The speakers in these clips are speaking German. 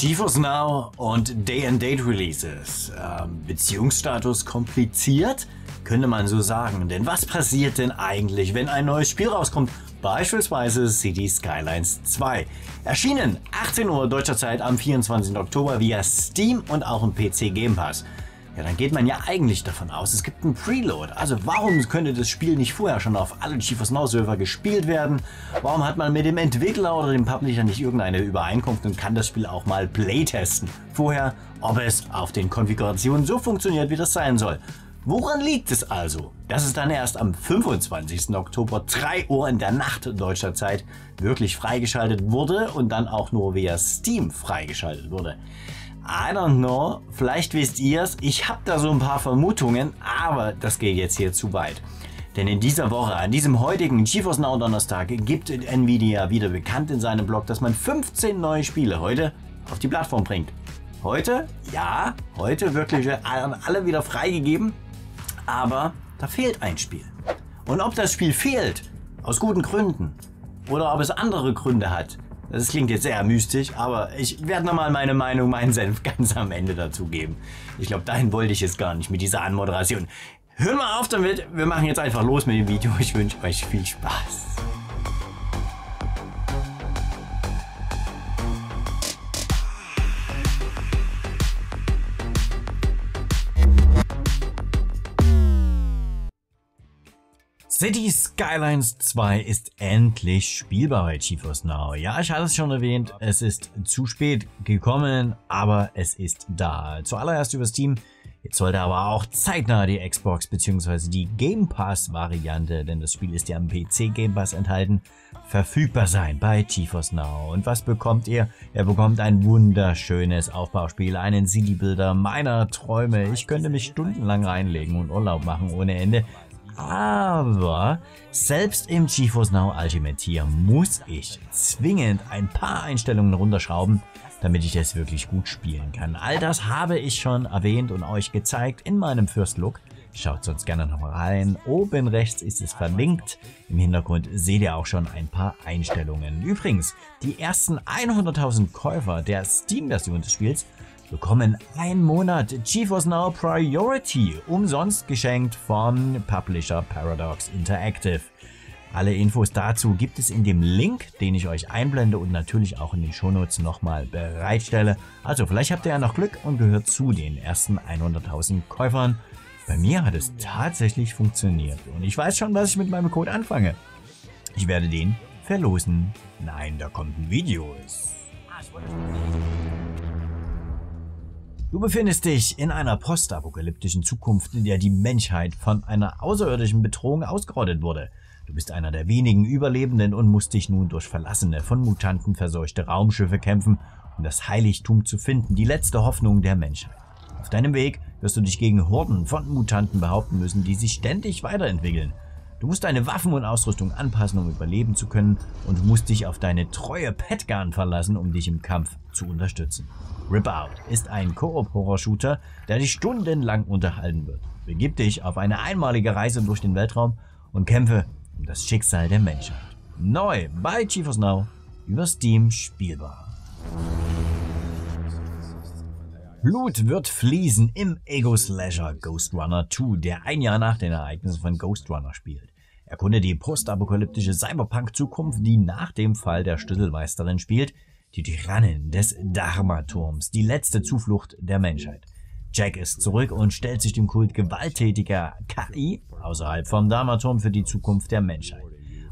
GeForce Now und Day-and-Date Releases. Beziehungsstatus kompliziert, könnte man so sagen. Denn was passiert denn eigentlich, wenn ein neues Spiel rauskommt? Beispielsweise Cities: Skylines 2. Erschienen 18 Uhr deutscher Zeit am 24. Oktober via Steam und auch im PC Game Pass. Ja, dann geht man ja eigentlich davon aus, es gibt einen Preload. Also warum könnte das Spiel nicht vorher schon auf alle GeForce Now Server gespielt werden? Warum hat man mit dem Entwickler oder dem Publisher nicht irgendeine Übereinkunft und kann das Spiel auch mal playtesten? Vorher, ob es auf den Konfigurationen so funktioniert, wie das sein soll. Woran liegt es also, dass es dann erst am 25. Oktober 3 Uhr in der Nacht deutscher Zeit wirklich freigeschaltet wurde und dann auch nur via Steam freigeschaltet wurde? I don't know, vielleicht wisst ihr es, ich habe da so ein paar Vermutungen, aber das geht jetzt hier zu weit. Denn in dieser Woche, an diesem heutigen GeForce Now Donnerstag, gibt Nvidia wieder bekannt in seinem Blog, dass man 15 neue Spiele heute auf die Plattform bringt. Heute? Ja, heute wirklich alle wieder freigegeben, aber da fehlt ein Spiel. Und ob das Spiel fehlt, aus guten Gründen, oder ob es andere Gründe hat, das klingt jetzt sehr mystisch, aber ich werde nochmal meine Meinung, meinen Senf ganz am Ende dazu geben. Ich glaube, dahin wollte ich es gar nicht mit dieser Anmoderation. Hör mal auf damit, wir machen jetzt einfach los mit dem Video. Ich wünsche euch viel Spaß. Cities: Skylines 2 ist endlich spielbar bei GeForce Now. Ja, ich hatte es schon erwähnt, es ist zu spät gekommen, aber es ist da. Zuallererst über Steam, jetzt sollte aber auch zeitnah die Xbox bzw. die Game Pass Variante, denn das Spiel ist ja am PC Game Pass enthalten, verfügbar sein bei GeForce Now. Und was bekommt ihr? Ihr bekommt ein wunderschönes Aufbauspiel, einen City-Builder meiner Träume. Ich könnte mich stundenlang reinlegen und Urlaub machen ohne Ende. Aber selbst im GeForce Now Ultimate Tier muss ich zwingend ein paar Einstellungen runterschrauben, damit ich das wirklich gut spielen kann. All das habe ich schon erwähnt und euch gezeigt in meinem First Look. Schaut sonst gerne nochmal rein. Oben rechts ist es verlinkt. Im Hintergrund seht ihr auch schon ein paar Einstellungen. Übrigens, die ersten 100.000 Käufer der Steam-Version des Spiels bekommen einen Monat GeForce Now Priority umsonst geschenkt vom Publisher Paradox Interactive. Alle Infos dazu gibt es in dem Link, den ich euch einblende und natürlich auch in den Shownotes nochmal bereitstelle. Also vielleicht habt ihr ja noch Glück und gehört zu den ersten 100.000 Käufern. Bei mir hat es tatsächlich funktioniert und ich weiß schon, was ich mit meinem Code anfange. Ich werde den verlosen. Nein, da kommt ein Video. Du befindest dich in einer postapokalyptischen Zukunft, in der die Menschheit von einer außerirdischen Bedrohung ausgerottet wurde. Du bist einer der wenigen Überlebenden und musst dich nun durch verlassene, von Mutanten verseuchte Raumschiffe kämpfen, um das Heiligtum zu finden, die letzte Hoffnung der Menschheit. Auf deinem Weg wirst du dich gegen Horden von Mutanten behaupten müssen, die sich ständig weiterentwickeln. Du musst deine Waffen und Ausrüstung anpassen, um überleben zu können, und du musst dich auf deine treue Petgarn verlassen, um dich im Kampf zu unterstützen. Ripout ist ein Koop-Horror-Shooter, der dich stundenlang unterhalten wird. Begib dich auf eine einmalige Reise durch den Weltraum und kämpfe um das Schicksal der Menschheit. Neu bei GeForce Now, über Steam spielbar. Blut wird fließen im Ego-Slasher Ghost Runner 2, der ein Jahr nach den Ereignissen von Ghost Runner spielt. Erkunde die postapokalyptische Cyberpunk-Zukunft, die nach dem Fall der Schlüsselmeisterin spielt, die Tyrannin des Dharma-Turms, die letzte Zuflucht der Menschheit. Jack ist zurück und stellt sich dem Kult gewalttätiger KI außerhalb vom Dharma-Turm für die Zukunft der Menschheit.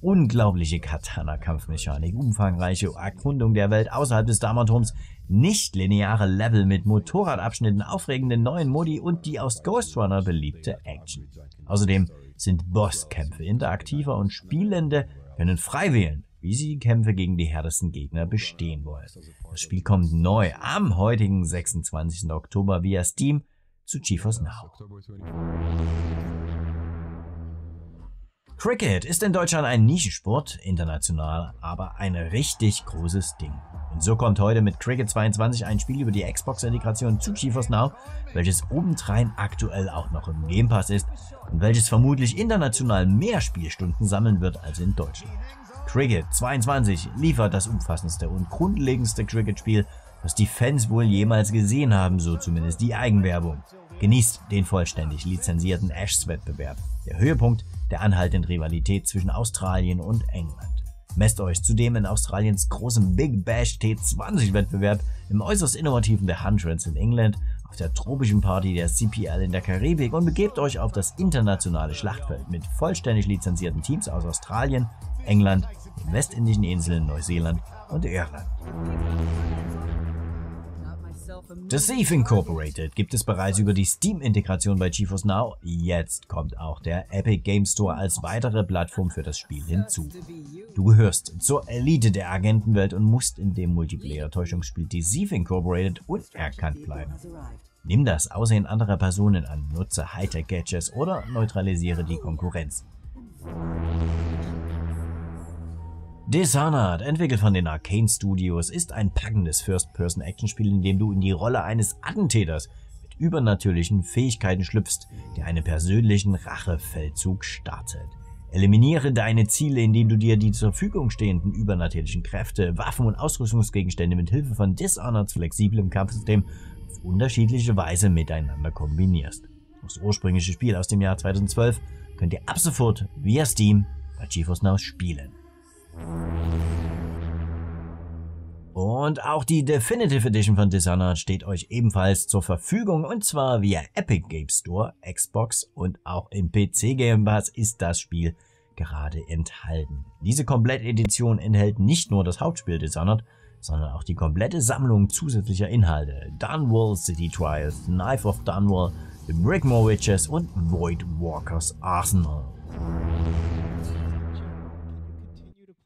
Unglaubliche Katana-Kampfmechanik, umfangreiche Erkundung der Welt außerhalb des Dharma-Turms, nicht-lineare Level mit Motorradabschnitten, aufregenden neuen Modi und die aus Ghost Runner beliebte Action. Außerdem sind Bosskämpfe interaktiver und Spielende können frei wählen, wie sie die Kämpfe gegen die härtesten Gegner bestehen wollen. Das Spiel kommt neu am heutigen 26. Oktober via Steam zu GeForce Now. Cricket ist in Deutschland ein Nischensport, international aber ein richtig großes Ding. Und so kommt heute mit Cricket 22 ein Spiel über die Xbox-Integration zu GeForce Now, welches obendrein aktuell auch noch im Game Pass ist und welches vermutlich international mehr Spielstunden sammeln wird als in Deutschland. Cricket 22 liefert das umfassendste und grundlegendste Cricket-Spiel, was die Fans wohl jemals gesehen haben, so zumindest die Eigenwerbung. Genießt den vollständig lizenzierten Ashes-Wettbewerb, der Höhepunkt der anhaltenden Rivalität zwischen Australien und England. Messt euch zudem in Australiens großem Big Bash T20-Wettbewerb im äußerst innovativen The Hundreds in England, auf der tropischen Party der CPL in der Karibik und begebt euch auf das internationale Schlachtfeld mit vollständig lizenzierten Teams aus Australien, England, den Westindischen Inseln, Neuseeland und Irland. The Thief Incorporated gibt es bereits über die Steam-Integration bei GeForce Now, jetzt kommt auch der Epic Game Store als weitere Plattform für das Spiel hinzu. Du gehörst zur Elite der Agentenwelt und musst in dem Multiplayer-Täuschungsspiel The Thief Incorporated unerkannt bleiben. Nimm das Aussehen anderer Personen an, nutze Hightech-Gadgets oder neutralisiere die Konkurrenz. Dishonored, entwickelt von den Arcane Studios, ist ein packendes First-Person-Action-Spiel, in dem du in die Rolle eines Attentäters mit übernatürlichen Fähigkeiten schlüpfst, der einen persönlichen Rachefeldzug startet. Eliminiere deine Ziele, indem du dir die zur Verfügung stehenden übernatürlichen Kräfte, Waffen und Ausrüstungsgegenstände mit Hilfe von Dishonoreds flexiblem Kampfsystem auf unterschiedliche Weise miteinander kombinierst. Das ursprüngliche Spiel aus dem Jahr 2012 könnt ihr ab sofort via Steam bei GeForce Now spielen. Und auch die Definitive Edition von Dishonored steht euch ebenfalls zur Verfügung, und zwar via Epic Game Store, Xbox und auch im PC Game Pass ist das Spiel gerade enthalten. Diese Komplettedition enthält nicht nur das Hauptspiel Dishonored, sondern auch die komplette Sammlung zusätzlicher Inhalte: Dunwall City Trials, Knife of Dunwall, The Brickmore Witches und Void Walkers Arsenal.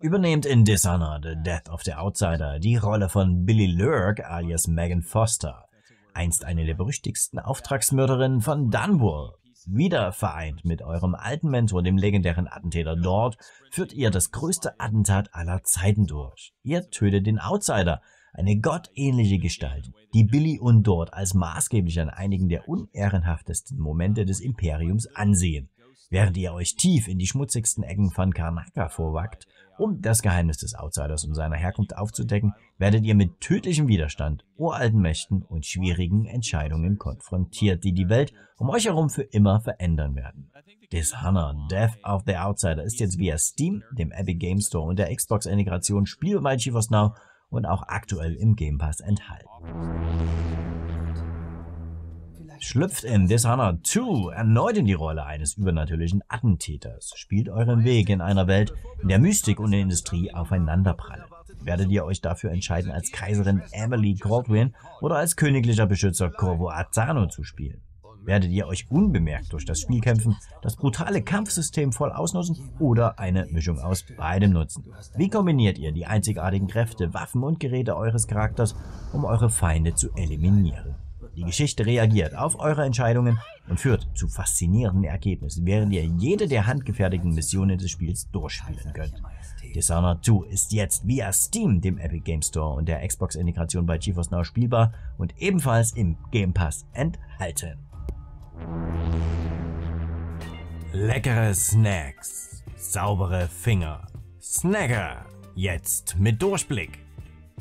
Übernehmt in Dishonored The Death of the Outsider die Rolle von Billy Lurk alias Megan Foster, einst eine der berüchtigsten Auftragsmörderinnen von Dunwall. Wieder vereint mit eurem alten Mentor, dem legendären Attentäter Dort, führt ihr das größte Attentat aller Zeiten durch. Ihr tötet den Outsider, eine gottähnliche Gestalt, die Billy und Dort als maßgeblich an einigen der unehrenhaftesten Momente des Imperiums ansehen, während ihr euch tief in die schmutzigsten Ecken von Karnaka vorwagt. Um das Geheimnis des Outsiders und seiner Herkunft aufzudecken, werdet ihr mit tödlichem Widerstand, uralten Mächten und schwierigen Entscheidungen konfrontiert, die die Welt um euch herum für immer verändern werden. Dishonored Death of the Outsider ist jetzt via Steam, dem Epic Game Store und der Xbox-Integration spielbar bei GeForce Now und auch aktuell im Game Pass enthalten. Schlüpft in Dishonored 2 erneut in die Rolle eines übernatürlichen Attentäters, spielt euren Weg in einer Welt, in der Mystik und Industrie aufeinanderprallen. Werdet ihr euch dafür entscheiden, als Kaiserin Emily Goldwyn oder als königlicher Beschützer Corvo Azzano zu spielen? Werdet ihr euch unbemerkt durch das Spiel kämpfen, das brutale Kampfsystem voll ausnutzen oder eine Mischung aus beidem nutzen? Wie kombiniert ihr die einzigartigen Kräfte, Waffen und Geräte eures Charakters, um eure Feinde zu eliminieren? Die Geschichte reagiert auf eure Entscheidungen und führt zu faszinierenden Ergebnissen, während ihr jede der handgefertigten Missionen des Spiels durchspielen könnt. Dishonored 2 ist jetzt via Steam, dem Epic Game Store und der Xbox-Integration bei GeForce Now spielbar und ebenfalls im Game Pass enthalten. Leckere Snacks, saubere Finger, Snacker, jetzt mit Durchblick.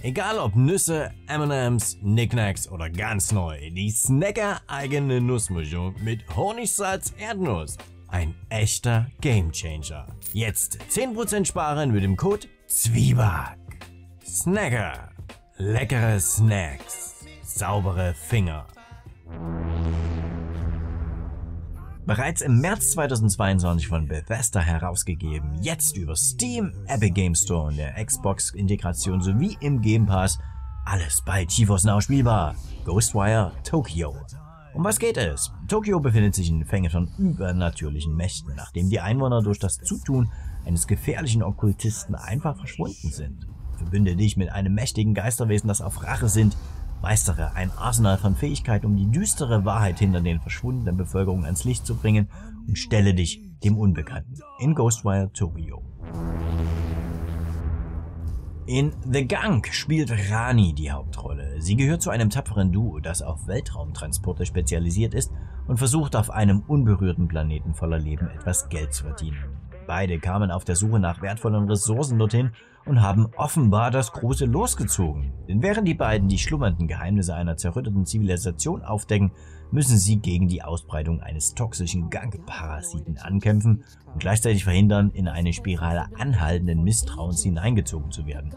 Egal ob Nüsse, M&Ms, Knickknacks oder ganz neu, die Snacker-eigene Nussmischung mit Honigsalz Erdnuss. Ein echter Gamechanger. Jetzt 10% sparen mit dem Code ZWIEBACK. Snacker. Leckere Snacks. Saubere Finger. Bereits im März 2022 von Bethesda herausgegeben, jetzt über Steam, Epic Game Store und der Xbox-Integration sowie im Game Pass, alles bei GeForce Now spielbar, Ghostwire Tokyo. Um was geht es? Tokyo befindet sich in Fängen von übernatürlichen Mächten, nachdem die Einwohner durch das Zutun eines gefährlichen Okkultisten einfach verschwunden sind. Verbünde dich mit einem mächtigen Geisterwesen, das auf Rache sind. Meistere ein Arsenal von Fähigkeiten, um die düstere Wahrheit hinter den verschwundenen Bevölkerungen ans Licht zu bringen, und stelle dich dem Unbekannten in Ghostwire Tokyo. In The Gunk spielt Rani die Hauptrolle. Sie gehört zu einem tapferen Duo, das auf Weltraumtransporte spezialisiert ist und versucht, auf einem unberührten Planeten voller Leben etwas Geld zu verdienen. Beide kamen auf der Suche nach wertvollen Ressourcen dorthin und haben offenbar das große Los gezogen. Denn während die beiden die schlummernden Geheimnisse einer zerrütteten Zivilisation aufdecken, müssen sie gegen die Ausbreitung eines toxischen Gangparasiten ankämpfen und gleichzeitig verhindern, in eine Spirale anhaltenden Misstrauens hineingezogen zu werden.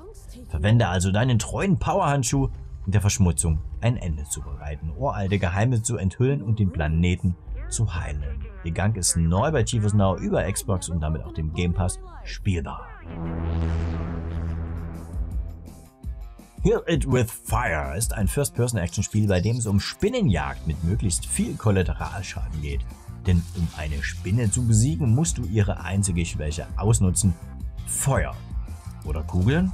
Verwende also deinen treuen Powerhandschuh, um der Verschmutzung ein Ende zu bereiten, uralte Geheimnisse zu enthüllen und den Planeten zu heilen. Der Gang ist neu bei Chiefers Now über Xbox und damit auch dem Game Pass spielbar. Kill It With Fire ist ein First-Person-Action-Spiel, bei dem es um Spinnenjagd mit möglichst viel Kollateralschaden geht. Denn um eine Spinne zu besiegen, musst du ihre einzige Schwäche ausnutzen: Feuer. Oder Kugeln.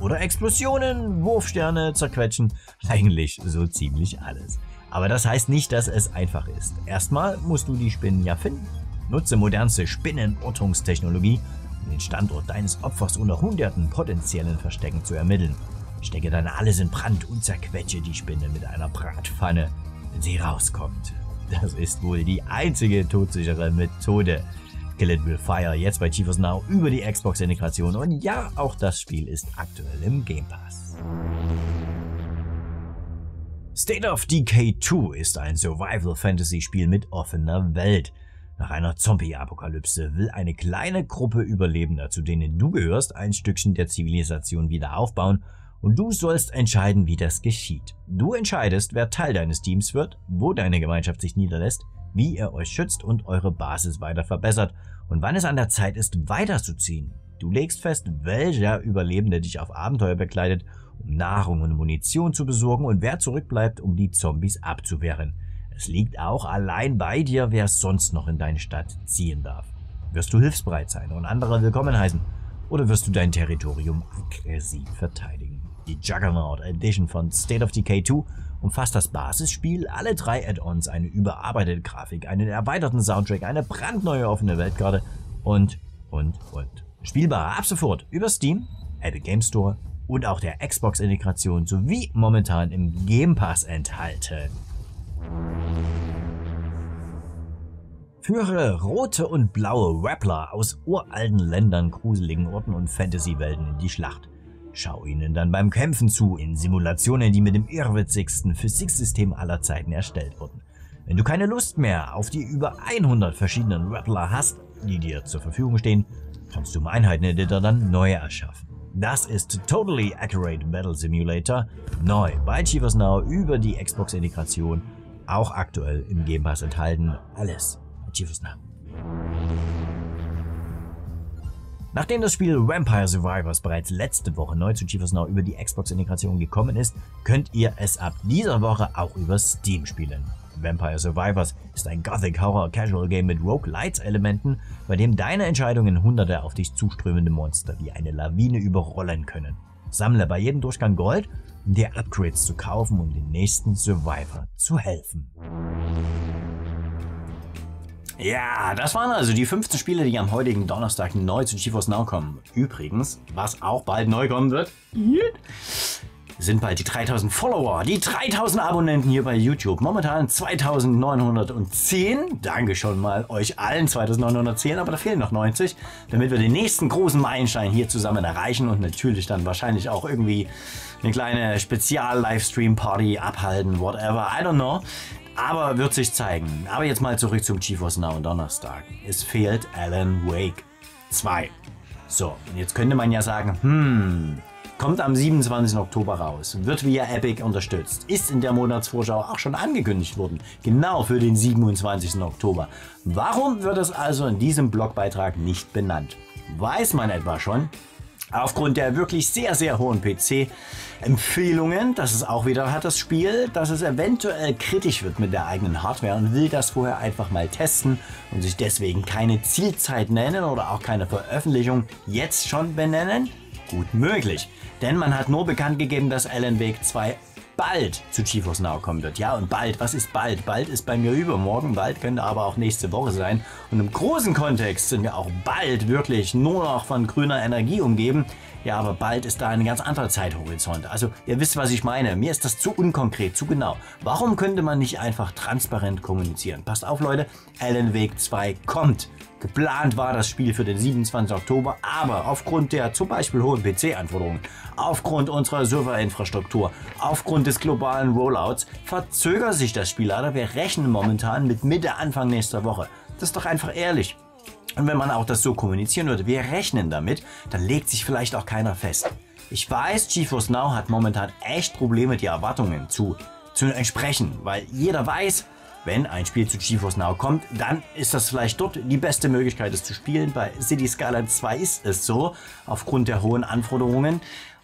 Oder Explosionen, Wurfsterne, Zerquetschen, eigentlich so ziemlich alles. Aber das heißt nicht, dass es einfach ist. Erstmal musst du die Spinnen ja finden. Nutze modernste Spinnenortungstechnologie, um den Standort deines Opfers unter hunderten potenziellen Verstecken zu ermitteln. Stecke dann alles in Brand und zerquetsche die Spinne mit einer Bratpfanne, wenn sie rauskommt. Das ist wohl die einzige todsichere Methode. Kill It With Fire jetzt bei Chiefers Now über die Xbox-Integration und ja, auch das Spiel ist aktuell im Game Pass. State of Decay 2 ist ein Survival-Fantasy-Spiel mit offener Welt. Nach einer Zombie-Apokalypse will eine kleine Gruppe Überlebender, zu denen du gehörst, ein Stückchen der Zivilisation wieder aufbauen und du sollst entscheiden, wie das geschieht. Du entscheidest, wer Teil deines Teams wird, wo deine Gemeinschaft sich niederlässt, wie ihr euch schützt und eure Basis weiter verbessert und wann es an der Zeit ist, weiterzuziehen. Du legst fest, welcher Überlebende dich auf Abenteuer begleitet, um Nahrung und Munition zu besorgen und wer zurückbleibt, um die Zombies abzuwehren. Es liegt auch allein bei dir, wer sonst noch in deine Stadt ziehen darf. Wirst du hilfsbereit sein und andere willkommen heißen oder wirst du dein Territorium aggressiv verteidigen? Die Juggernaut Edition von State of Decay 2 umfasst das Basisspiel, alle 3 Add-ons, eine überarbeitete Grafik, einen erweiterten Soundtrack, eine brandneue offene Weltkarte und. Spielbar ab sofort über Steam, Epic Game Store und auch der Xbox-Integration sowie momentan im Game Pass enthalten. Führe rote und blaue Rappler aus uralten Ländern, gruseligen Orten und Fantasy-Welten in die Schlacht. Schau ihnen dann beim Kämpfen zu, in Simulationen, die mit dem irrwitzigsten Physiksystem aller Zeiten erstellt wurden. Wenn du keine Lust mehr auf die über 100 verschiedenen Rappler hast, die dir zur Verfügung stehen, kannst du im Einheiten-Editor dann neue erschaffen. Das ist Totally Accurate Battle Simulator, neu bei Chiefers Now über die Xbox-Integration, auch aktuell im Game Pass enthalten, alles bei Chiefers Now. Nachdem das Spiel Vampire Survivors bereits letzte Woche neu zu Chiefers Now über die Xbox-Integration gekommen ist, könnt ihr es ab dieser Woche auch über Steam spielen. Vampire Survivors ist ein Gothic-Horror-Casual-Game mit Roguelites-Elementen, bei dem deine Entscheidungen hunderte auf dich zuströmende Monster wie eine Lawine überrollen können. Sammle bei jedem Durchgang Gold, um dir Upgrades zu kaufen, um dem nächsten Survivor zu helfen. Ja, das waren also die 15 Spiele, die am heutigen Donnerstag neu zu GeForce Now kommen. Übrigens, was auch bald neu kommen wird, sind bald die 3000 Follower, die 3000 Abonnenten hier bei YouTube. Momentan 2910. Danke schon mal euch allen 2910, aber da fehlen noch 90, damit wir den nächsten großen Meilenstein hier zusammen erreichen und natürlich dann wahrscheinlich auch irgendwie eine kleine Spezial-Livestream-Party abhalten, whatever, I don't know. Aber wird sich zeigen. Aber jetzt mal zurück zum GeForce Now und Donnerstag. Es fehlt Alan Wake 2. So, und jetzt könnte man ja sagen, kommt am 27. Oktober raus, wird via Epic unterstützt, ist in der Monatsvorschau auch schon angekündigt worden, genau für den 27. Oktober. Warum wird es also in diesem Blogbeitrag nicht benannt? Weiß man etwa schon? Aufgrund der wirklich sehr, sehr hohen PC-Empfehlungen, dass es auch wieder hat, das Spiel, dass es eventuell kritisch wird mit der eigenen Hardware und will das vorher einfach mal testen und sich deswegen keine Zielzeit nennen oder auch keine Veröffentlichung jetzt schon benennen? Gut möglich, denn man hat nur bekannt gegeben, dass Alan Wake 2 bald zu TIFOS Now kommen wird. Ja, und bald, was ist bald? Bald ist bei mir übermorgen, bald könnte aber auch nächste Woche sein. Und im großen Kontext sind wir auch bald wirklich nur noch von grüner Energie umgeben. Ja, aber bald ist da ein ganz anderer Zeithorizont. Also ihr wisst, was ich meine. Mir ist das zu unkonkret, zu genau. Warum könnte man nicht einfach transparent kommunizieren? Passt auf, Leute, Alan Wake 2 kommt. Geplant war das Spiel für den 27. Oktober, aber aufgrund der zum Beispiel hohen PC-Anforderungen, aufgrund unserer Serverinfrastruktur, aufgrund des globalen Rollouts verzögert sich das Spiel leider. Wir rechnen momentan mit Mitte, Anfang nächster Woche. Das ist doch einfach ehrlich. Und wenn man auch das so kommunizieren würde, wir rechnen damit, dann legt sich vielleicht auch keiner fest. Ich weiß, GeForce Now hat momentan echt Probleme, die Erwartungen zu entsprechen, weil jeder weiß, wenn ein Spiel zu GeForce Now kommt, dann ist das vielleicht dort die beste Möglichkeit, es zu spielen. Bei Cities: Skylines 2 ist es so, aufgrund der hohen Anforderungen.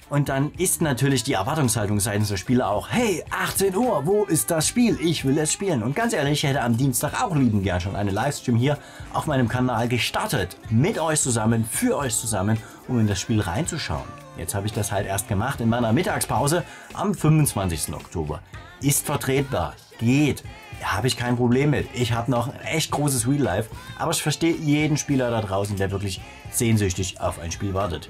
Und dann ist natürlich die Erwartungshaltung seitens der Spieler auch, hey, 18 Uhr, wo ist das Spiel? Ich will es spielen. Und ganz ehrlich, ich hätte am Dienstag auch lieben gern schon einen Livestream hier auf meinem Kanal gestartet. Mit euch zusammen, für euch zusammen, um in das Spiel reinzuschauen. Jetzt habe ich das halt erst gemacht in meiner Mittagspause am 25. Oktober. Ist vertretbar, geht. Da habe ich kein Problem mit. Ich habe noch ein echt großes Real Life. Aber ich verstehe jeden Spieler da draußen, der wirklich sehnsüchtig auf ein Spiel wartet.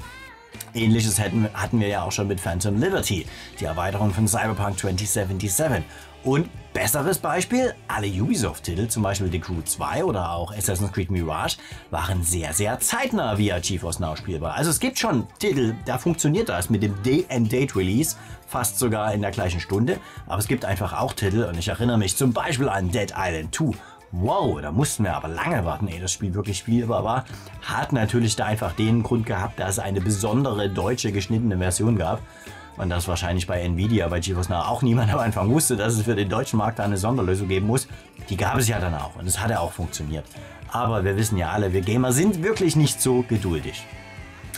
Ähnliches hatten wir ja auch schon mit Phantom Liberty, die Erweiterung von Cyberpunk 2077. Und besseres Beispiel, alle Ubisoft-Titel, zum Beispiel The Crew 2 oder auch Assassin's Creed Mirage, waren sehr, sehr zeitnah via GeForce Now spielbar. Also es gibt schon Titel, da funktioniert das mit dem Day-and-Date-Release, fast sogar in der gleichen Stunde. Aber es gibt einfach auch Titel, und ich erinnere mich zum Beispiel an Dead Island 2. Wow, da mussten wir aber lange warten, ehe das Spiel wirklich spielbar war. Hat natürlich da einfach den Grund gehabt, dass es eine besondere deutsche geschnittene Version gab. Und das wahrscheinlich bei Nvidia, bei GeForce Now auch niemand am Anfang wusste, dass es für den deutschen Markt da eine Sonderlösung geben muss. Die gab es ja dann auch und es hat ja auch funktioniert. Aber wir wissen ja alle, wir Gamer sind wirklich nicht so geduldig.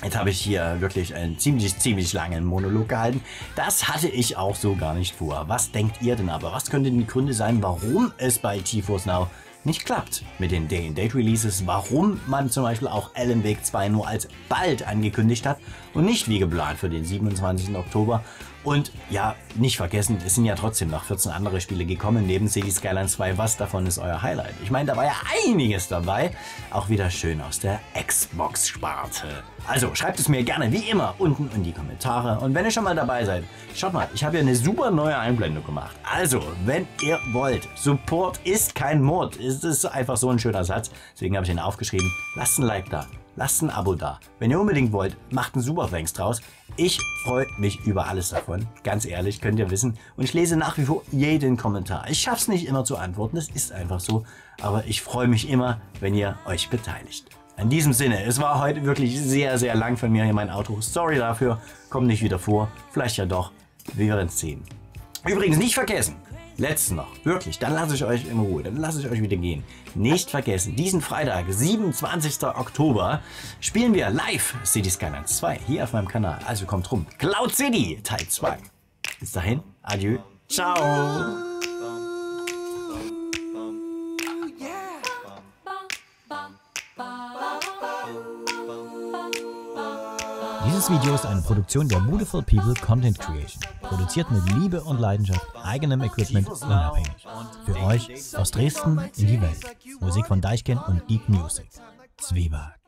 Jetzt habe ich hier wirklich einen ziemlich langen Monolog gehalten. Das hatte ich auch so gar nicht vor. Was denkt ihr denn aber? Was könnten die Gründe sein, warum es bei GeForce Now nicht klappt mit den Day-and-Date-Releases? Warum man zum Beispiel auch Alan Wake 2 nur als bald angekündigt hat und nicht wie geplant für den 27. Oktober? Und ja, nicht vergessen, es sind ja trotzdem noch 14 andere Spiele gekommen neben Cities: Skylines 2. Was davon ist euer Highlight? Ich meine, da war ja einiges dabei, auch wieder schön aus der Xbox-Sparte. Also schreibt es mir gerne wie immer unten in die Kommentare. Und wenn ihr schon mal dabei seid, schaut mal, ich habe hier eine super neue Einblendung gemacht. Also, wenn ihr wollt, Support ist kein Mord. Es ist einfach so ein schöner Satz, deswegen habe ich ihn aufgeschrieben. Lasst ein Like da, lasst ein Abo da. Wenn ihr unbedingt wollt, macht einen Superthanks draus. Ich freue mich über alles davon, ganz ehrlich, könnt ihr wissen. Und ich lese nach wie vor jeden Kommentar. Ich schaffe es nicht immer zu antworten, das ist einfach so. Aber ich freue mich immer, wenn ihr euch beteiligt. In diesem Sinne, es war heute wirklich sehr, sehr lang von mir hier mein Outro. Sorry dafür, kommt nicht wieder vor. Vielleicht ja doch, wir werden es sehen. Übrigens nicht vergessen, letzten noch, wirklich, dann lasse ich euch in Ruhe, dann lasse ich euch wieder gehen. Nicht vergessen, diesen Freitag, 27. Oktober, spielen wir live Cities: Skylines 2 hier auf meinem Kanal. Also kommt rum, Cloud City Teil 2. Bis dahin, adieu, ciao. Dieses Video ist eine Produktion der Beautiful People Content Creation. Produziert mit Liebe und Leidenschaft, eigenem Equipment, unabhängig. Für euch aus Dresden in die Welt. Musik von Deichkind und Geek Music. Zwieback.